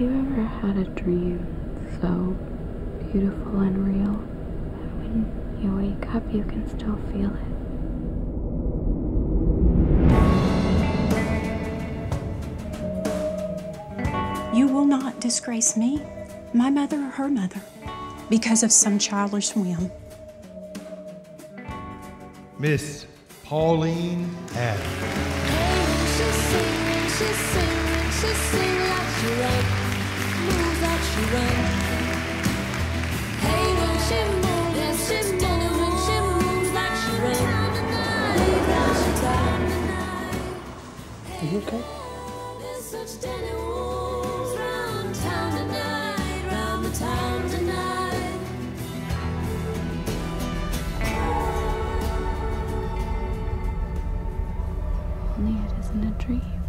Have you ever had a dream so beautiful and real that when you wake up you can still feel it? You will not disgrace me, my mother or her mother, because of some childish whim. Miss Pauline Adams. Hey, she sing, she sing, she sing like she run, moves like she run. Hey, when she moves, yes she moves, when she moves like she run, moves like she run. Are you okay? Only it isn't a dream.